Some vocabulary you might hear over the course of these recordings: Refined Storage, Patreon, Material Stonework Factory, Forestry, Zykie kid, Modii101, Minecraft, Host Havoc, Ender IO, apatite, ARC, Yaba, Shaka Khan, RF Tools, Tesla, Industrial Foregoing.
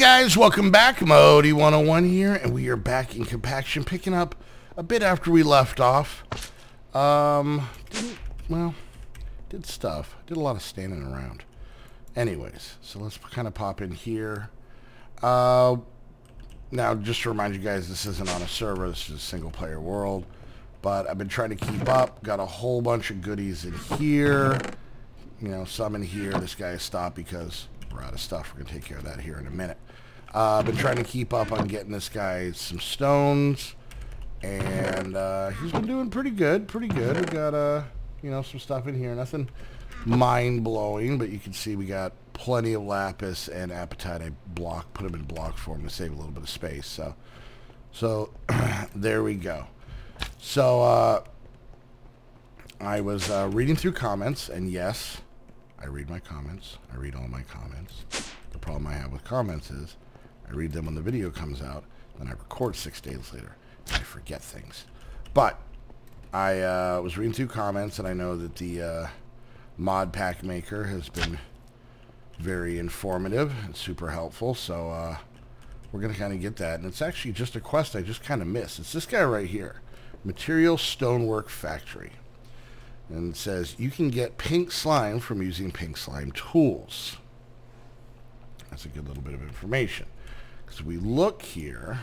guys, welcome back. Modii101 here, and we are back in compaction, picking up a bit after we left off. Did stuff. Did a lot of standing around. Anyways, so let's kind of pop in here. Now, just to remind you guys, this isn't on a server. This is a single-player world. But I've been trying to keep up. Got a whole bunch of goodies in here. You know, some in here. This guy stopped because we're out of stuff. We're going to take care of that here in a minute. I've been trying to keep up on getting this guy some stones. And he's been doing pretty good. We got, you know, some stuff in here. Nothing mind-blowing, but you can see we got plenty of lapis and apatite. I block, put them in block form to save a little bit of space. So there we go. So I was reading through comments, and yes, I read my comments. I read all my comments. The problem I have with comments is I read them when the video comes out, then I record 6 days later, and I forget things. But I was reading through comments, and I know that the mod pack maker has been very informative and super helpful, so we're gonna kind of get that. And it's actually just a quest I just kind of missed. It's this guy right here, Material Stonework Factory, and it says you can get pink slime from using pink slime tools. That's a good little bit of information, because we look here,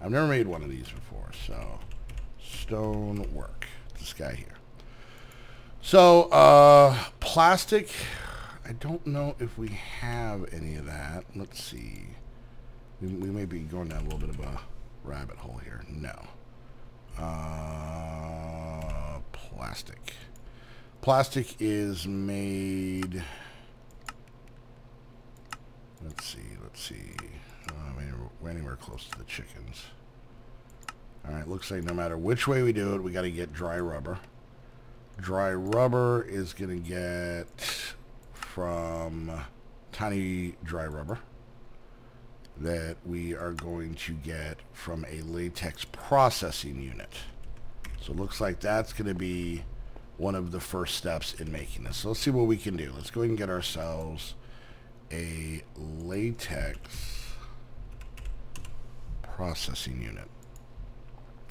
I've never made one of these before. So stonework, this guy here. So plastic, I don't know if we have any of that. Let's see. We may be going down a little bit of a rabbit hole here. No. Plastic. Plastic is made. Let's see. We're anywhere close to the chickens. All right, looks like no matter which way we do it, we got to get dry rubber. Dry rubber is going to get from tiny dry rubber that we are going to get from a latex processing unit. So it looks like that's going to be one of the first steps in making this. So let's see what we can do. Let's go ahead and get ourselves a latex processing unit.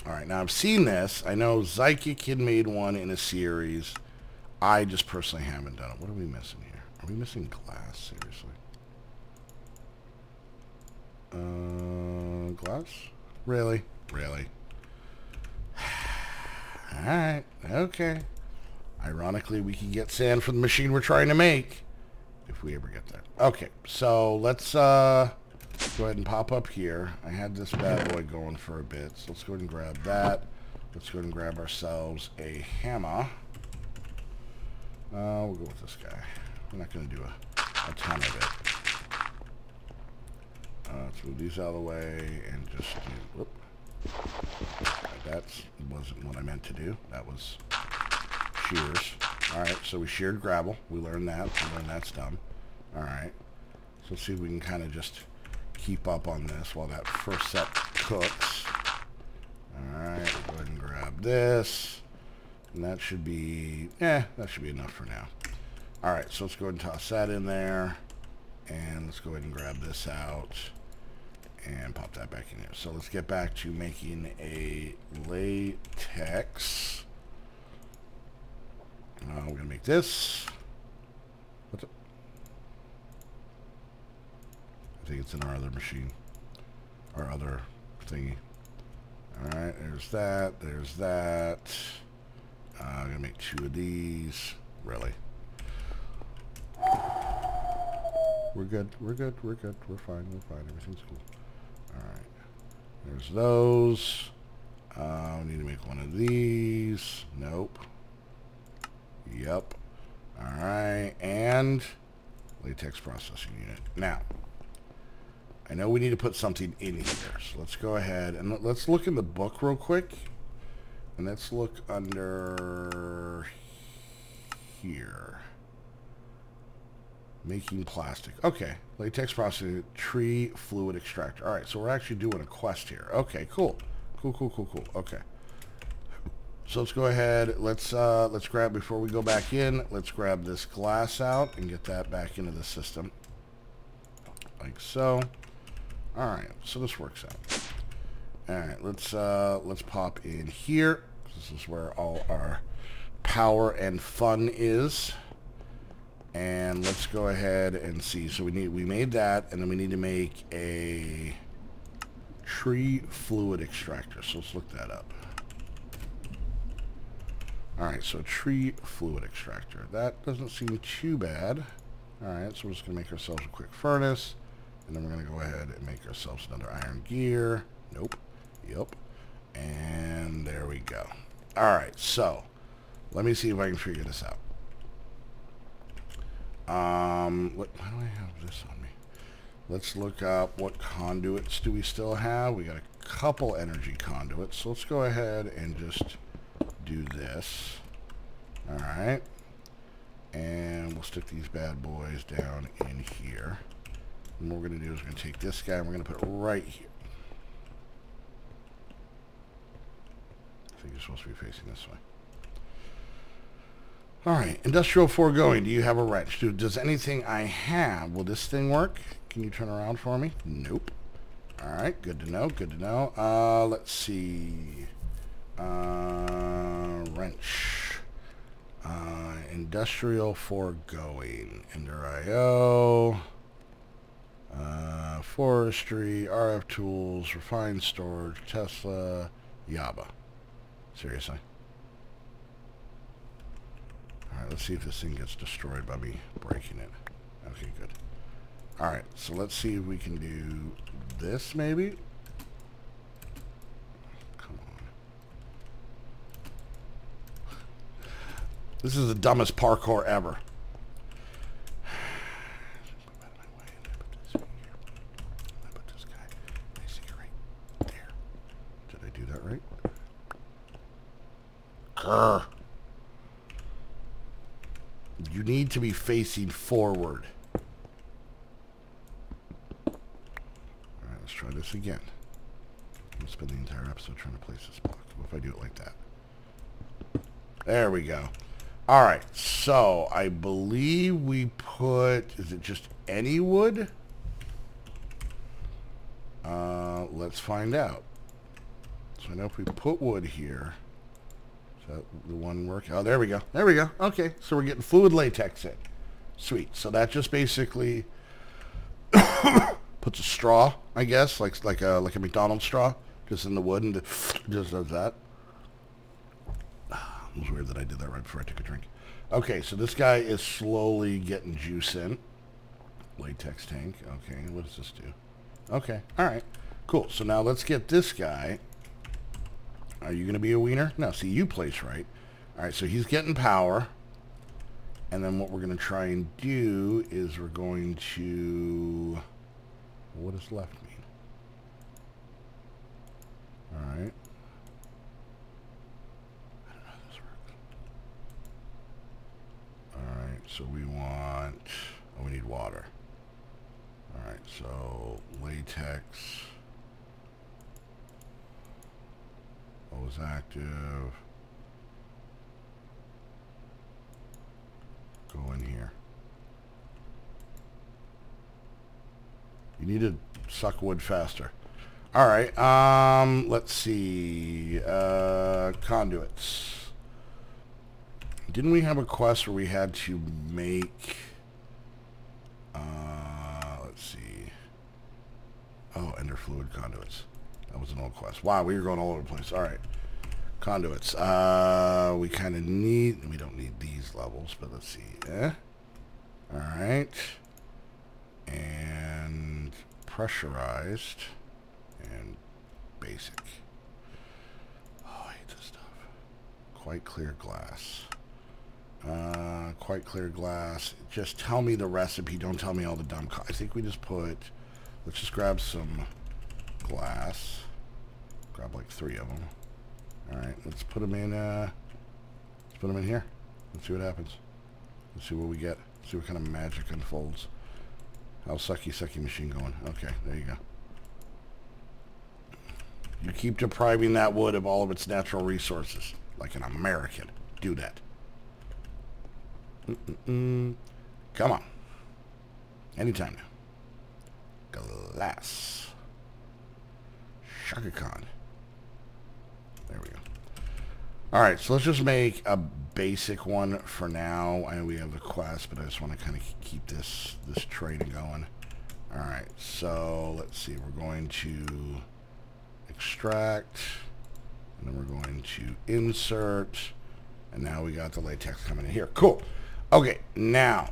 All right, now I've seen this. I know Zykie Kid made one in a series. I just personally haven't done it. What are we missing here? Are we missing glass? Seriously. Glass? Really? Really? Alright. Okay. Ironically, we can get sand from the machine we're trying to make. If we ever get there. Okay. So, let's go ahead and pop up here. I had this bad boy going for a bit. So, let's go ahead and grab that. Let's go ahead and grab ourselves a hammer. We'll go with this guy. We're not going to do a ton of it. Let's move these out of the way and just do, whoop. That wasn't what I meant to do. That was shears. Alright, so we sheared gravel. We learned that. We learned that's dumb. Alright. So let's see if we can kind of just keep up on this while that first set cooks. Alright, we'll go ahead and grab this. And that should be, that should be enough for now. Alright, so let's go ahead and toss that in there. And let's go ahead and grab this out and pop that back in here. So let's get back to making a latex. We're going to make this. What's it? I think it's in our other machine. Our other thingy. Alright, there's that. There's that. I'm going to make two of these. Really? We're good, we're fine, everything's cool. Alright, there's those. We need to make one of these. Nope. Yep. Alright, and latex processing unit. Now, I know we need to put something in here, so let's go ahead and let's look in the book real quick. And let's look under here. Making plastic. Okay. Latex processing, tree fluid extractor. All right. So we're actually doing a quest here. Okay. Cool. Cool. Okay. So let's go ahead. Let's grab, before we go back in, let's grab this glass out and get that back into the system. Like so. All right, so this works out. All right, let's pop in here. This is where all our power and fun is. And let's go ahead and see. So we made that, and then we need to make a tree fluid extractor. So let's look that up. All right, so tree fluid extractor. That doesn't seem too bad. All right, so we're just gonna make ourselves a quick furnace, and then we're gonna go ahead and make ourselves another iron gear. Nope. Yep. And there we go. All right, so let me see if I can figure this out. Why do I have this on me? Let's look up what conduits do we still have. We got a couple energy conduits, so let's go ahead and just do this. All right, and we'll stick these bad boys down in here. And what we're gonna do is we're gonna take this guy and we're gonna put it right here. I think you're supposed to be facing this way. All right, Industrial Foregoing, do you have a wrench? Dude, does anything I have, will this thing work? Can you turn around for me? Nope. All right, good to know, good to know. Let's see. Wrench. Industrial Foregoing. Ender IO. Forestry, RF Tools, Refined Storage, Tesla, Yaba. Seriously? Alright, let's see if this thing gets destroyed by me breaking it. Okay, good. Alright, so let's see if we can do this, maybe? Come on. This is the dumbest parkour ever. I put this guy. I see it right there. Did I do that right? Grr. You need to be facing forward. Alright, let's try this again. I'm going to spend the entire episode trying to place this block. What if I do it like that? There we go. Alright, so I believe we put... Is it just any wood? Let's find out. So I know if we put wood here... the one work. Oh, there we go. There we go. Okay, so we're getting fluid latex in. Sweet. So that just basically puts a straw, I guess, like a McDonald's straw, just in the wood, and just does that. It was weird that I did that right before I took a drink. Okay, so this guy is slowly getting juice in. Latex tank. Okay, what does this do? Okay, all right, cool. So now let's get this guy. Are you going to be a wiener? No, see, you place right. All right, so he's getting power. And then what we're going to try and do is we're going to... What does left mean? All right. I don't know how this works. All right, so we want... Oh, we need water. All right, so latex... was active. Go in here. You need to suck wood faster. All right. Let's see. Conduits. Didn't we have a quest where we had to make? Let's see. Oh, ender fluid conduits. That was an old quest. Wow, we were going all over the place. All right. Conduits. We kind of need... We don't need these levels, but let's see. All right. And pressurized. And basic. Oh, I hate this stuff. Quite clear glass. Quite clear glass. Just tell me the recipe. Don't tell me all the dumb... I think we just put... Let's just grab some... glass. Grab like 3 of them. All right, let's put them in. Let's put them in here. Let's see what happens. Let's see what we get. Let's see what kind of magic unfolds. How's sucky machine going? Okay, there you go. You keep depriving that wood of all of its natural resources, like an American. Do that. Come on. Anytime now. Glass. Shaka Khan. There we go. Alright, so let's just make a basic one for now. I know we have a quest, but I just want to kind of keep this trade going. Alright, so let's see. We're going to extract, and then we're going to insert, and now we got the latex coming in here. Cool. Okay, now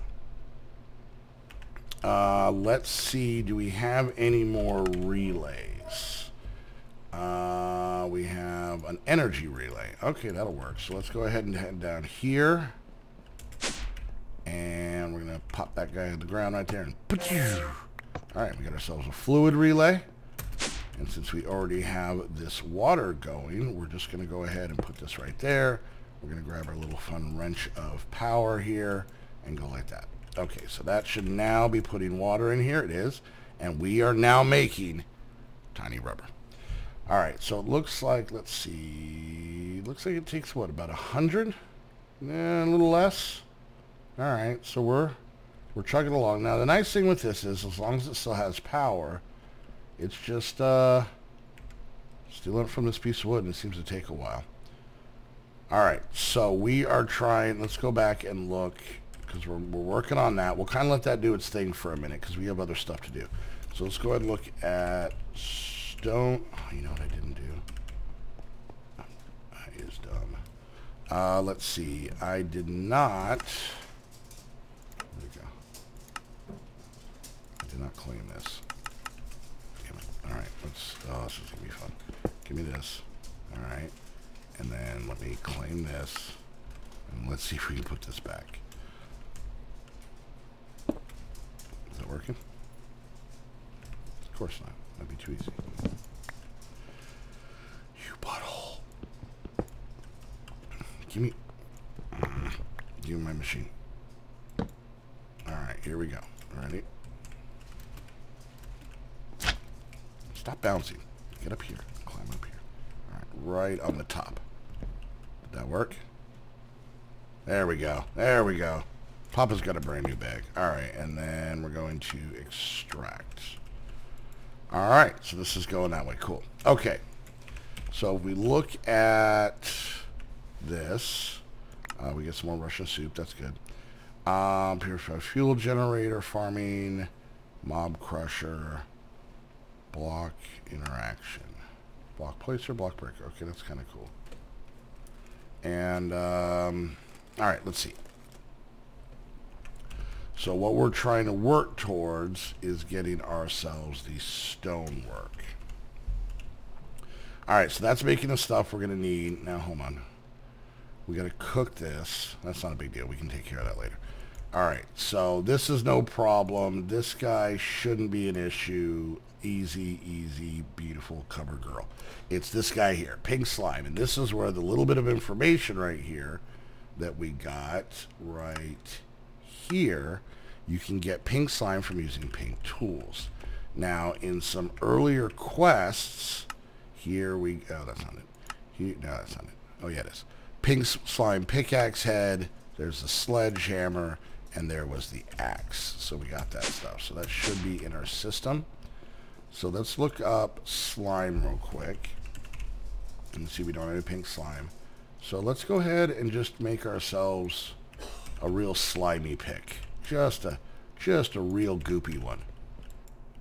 let's see, do we have any more relays? We have an energy relay. Okay, that'll work. So let's go ahead and head down here, and we're gonna pop that guy on the ground right there, and all right, we got ourselves a fluid relay. And since we already have this water going, we're just going to go ahead and put this right there. We're going to grab our little fun wrench of power here and go like that. Okay, so that should now be putting water in here. It is. And we are now making tiny rubber. All right, so it looks like, let's see, looks like it takes, what, about 100? A little less. All right, so we're chugging along. Now, the nice thing with this is as long as it still has power, it's just stealing it from this piece of wood, and it seems to take a while. Alright, so we are trying, let's go back and look, because we're working on that. We'll kind of let that do its thing for a minute, because we have other stuff to do. So let's go ahead and look at stone. Oh, you know what I didn't do? That is dumb. Let's see. I did not. There we go. I did not claim this. Alright, let's, oh, this is going to be fun. Give me this. Alright. And then let me claim this. And let's see if we can put this back. Is that working? Of course not. That'd be too easy. You butthole. Give me my machine. Alright, here we go. Ready? Stop bouncing. Get up here. Climb up here. All right, right on the top. Did that work? There we go. There we go. Papa's got a brand new bag. All right, and then we're going to extract. All right, so this is going that way. Cool. Okay. So if we look at this, we get some more Russian soup. That's good. Purified fuel generator, farming, mob crusher. Block interaction. Block placer, block breaker. Okay, that's kind of cool. And, all right, let's see. So what we're trying to work towards is getting ourselves the stonework. All right, so that's making the stuff we're going to need. Now, hold on. We got to cook this. That's not a big deal. We can take care of that later. All right, so this is no problem. This guy shouldn't be an issue. Easy, easy, beautiful cover girl. It's this guy here, pink slime. And this is where the little bit of information right here that we got right here, you can get pink slime from using pink tools. Now, in some earlier quests, here we go. Oh, that's not it. Here, no, that's not it. Oh, yeah, it is. Pink slime pickaxe head. There's the sledgehammer. And there was the axe. So we got that stuff. So that should be in our system. So let's look up slime real quick and see if we don't have any pink slime. So let's go ahead and just make ourselves a real slimy pick. Just a real goopy one.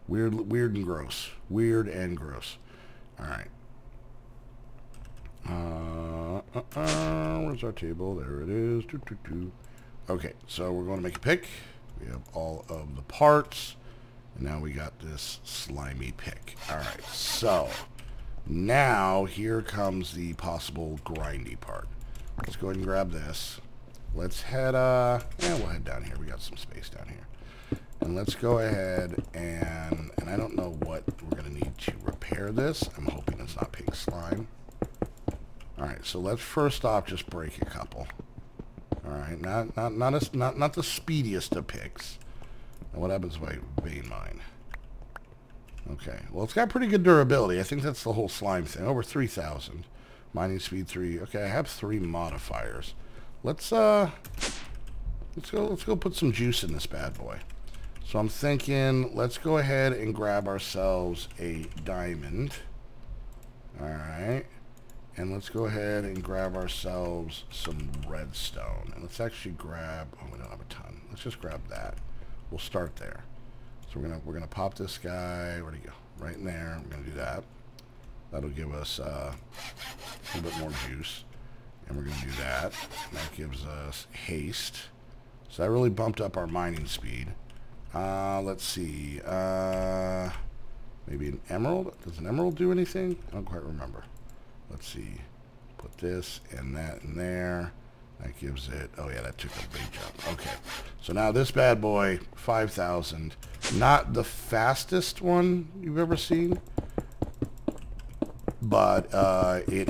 Weird and gross. Weird and gross. All right. Where's our table? There it is. Okay, so we're going to make a pick. We have all of the parts. And now we got this slimy pick. All right, so now here comes the possible grindy part. Let's go ahead and grab this. Let's head, we'll head down here. We got some space down here. And let's go ahead and I don't know what we're going to need to repair this. I'm hoping it's not pink slime. All right, so let's first off just break a couple. All right, not the speediest of picks. Now what happens if I vein mine? Okay. Well, it's got pretty good durability. I think that's the whole slime thing. Over 3,000. Mining speed 3. Okay, I have 3 modifiers. Let's go put some juice in this bad boy. So I'm thinking let's go ahead and grab ourselves a diamond. Alright. And let's go ahead and grab ourselves some redstone. And let's actually grab, oh, we don't have a ton. Let's just grab that. We'll start there. So we're gonna pop this guy, where'd he go? Right in there. I'm gonna do that. That'll give us a little bit more juice. And we're gonna do that. And that gives us haste. So that really bumped up our mining speed. Let's see. Maybe an emerald? Does an emerald do anything? I don't quite remember. Let's see. Put this and that in there. That gives it... Oh, yeah, that took a big jump. Okay. So now this bad boy, 5,000. Not the fastest one you've ever seen. But we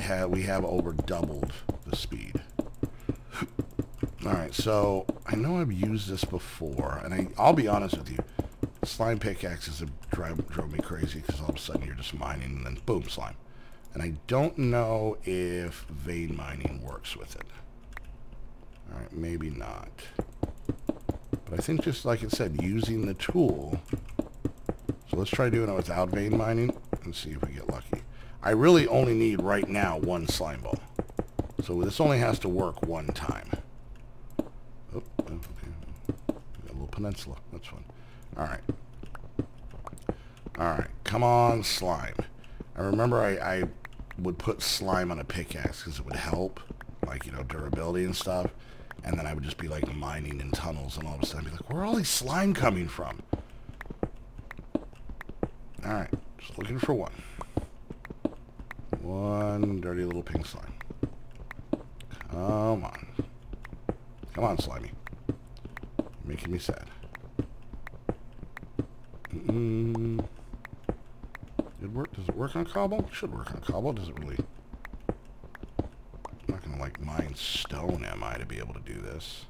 have over doubled the speed. Alright, so I know I've used this before. And I'll be honest with you. Slime pickaxes drove me crazy because all of a sudden you're just mining and then boom, slime. And I don't know if vein mining works with it. Alright, maybe not. But I think just like it said, using the tool. So let's try doing it without vein mining and see if we get lucky. I really only need right now one slime ball. So this only has to work one time. Oh, okay. Got a little peninsula. That's fun. Alright. Alright, come on, slime. I remember I would put slime on a pickaxe because it would help, like, you know, durability and stuff. And then I would just be, like, mining in tunnels, and all of a sudden I'd be like, where are all these slime coming from? Alright, just looking for one. One dirty little pink slime. Come on. Come on, slimy. You're making me sad. Mm-mm. Does it work on cobble? It should work on cobble. Does it really? I'm not gonna like mine stone, am I, to be able to do this?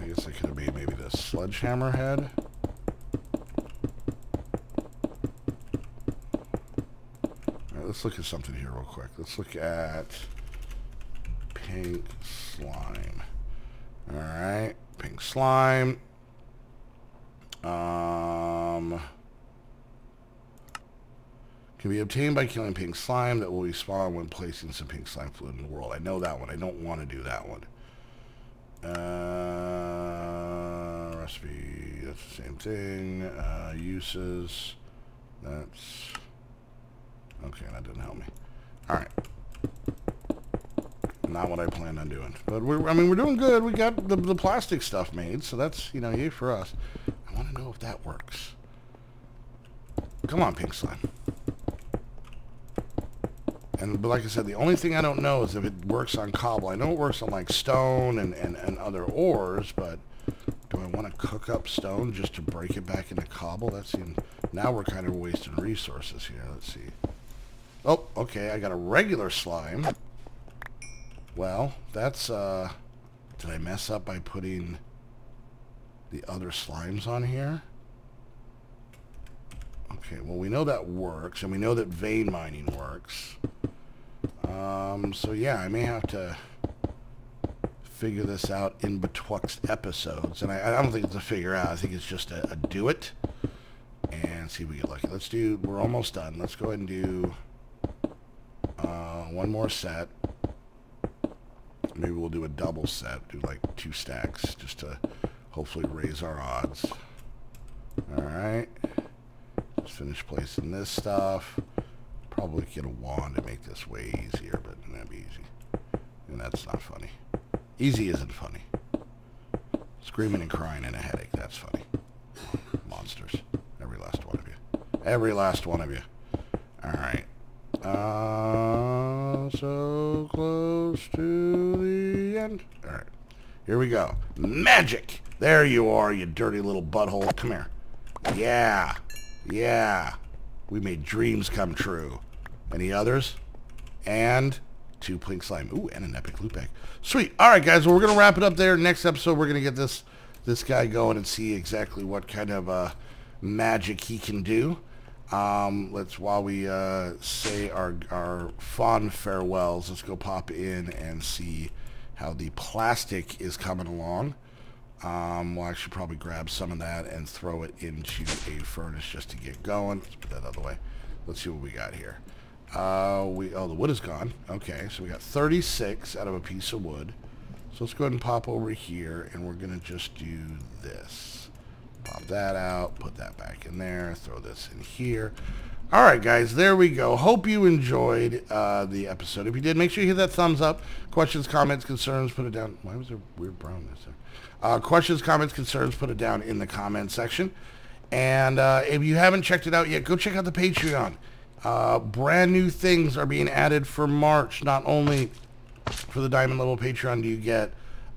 I guess it could be maybe the sledgehammer head. Alright, let's look at something here real quick. Let's look at pink slime. Alright, pink slime. Can be obtained by killing pink slime that will respawn when placing some pink slime fluid in the world. I know that one. I don't want to do that one. Recipe. That's the same thing. Uses. That's... Okay, that didn't help me. Alright. Not what I planned on doing. But, I mean, we're doing good. We got the plastic stuff made, so that's, you know, yay for us. I want to know if that works. Come on, pink slime. And, but like I said, the only thing I don't know is if it works on cobble. I know it works on, like, stone and other ores, but do I want to cook up stone just to break it back into cobble? That seems... Now we're kind of wasting resources here. Let's see. Oh, okay, I got a regular slime. Well, that's, did I mess up by putting the other slimes on here? Okay, well, we know that works, and we know that vein mining works. So, yeah, I may have to figure this out in betwixt episodes. And I don't think it's a figure out. I think it's just a do it and see if we get lucky. Let's do, we're almost done. Let's go ahead and do one more set. Maybe we'll do a double set, do like 2 stacks just to hopefully raise our odds. Alright. Let's finish placing this stuff. Probably get a wand to make this way easier, but that'd be easy. And that's not funny. Easy isn't funny. Screaming and crying and a headache, that's funny. Monsters. Every last one of you. Every last one of you. Alright. So close to the end. Alright. Here we go. Magic! There you are, you dirty little butthole. Come here. Yeah. Yeah. We made dreams come true. Any others? And 2 pink slime. Ooh, and an epic loot bag. Sweet. Alright, guys. Well, we're going to wrap it up there. Next episode, we're going to get this guy going and see exactly what kind of magic he can do. Let's, while we say our fond farewells, let's go pop in and see how the plastic is coming along. Well, I should probably grab some of that and throw it into a furnace just to get going. Let's put that out of the way. Let's see what we got here. Oh, the wood is gone. Okay, so we got 36 out of a piece of wood. So let's go ahead and pop over here, and we're going to just do this. Pop that out, put that back in there, throw this in here. All right, guys, there we go. Hope you enjoyed the episode. If you did, make sure you hit that thumbs up. Questions, comments, concerns, put it down. Why was there weird brownness there? Questions, comments, concerns, put it down in the comment section. And if you haven't checked it out yet, go check out the Patreon. Brand new things are being added for March. Not only for the Diamond Level Patreon do you get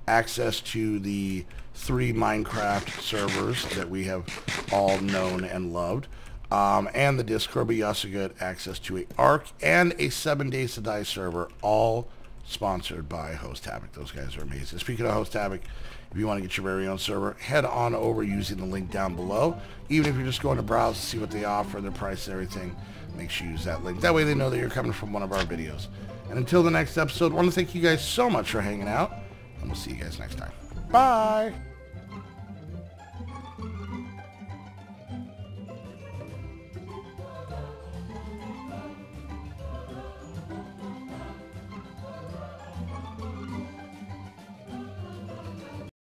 access to the 3 Minecraft servers that we have all known and loved, and the Discord, but you also get access to an ARC and a 7 Days to Die server, all sponsored by Host Havoc. Those guys are amazing. Speaking of Host Havoc, if you want to get your very own server, head on over using the link down below. Even if you're just going to browse to see what they offer, their price and everything, make sure you use that link. That way they know that you're coming from one of our videos. And until the next episode, I want to thank you guys so much for hanging out, and we'll see you guys next time. Bye!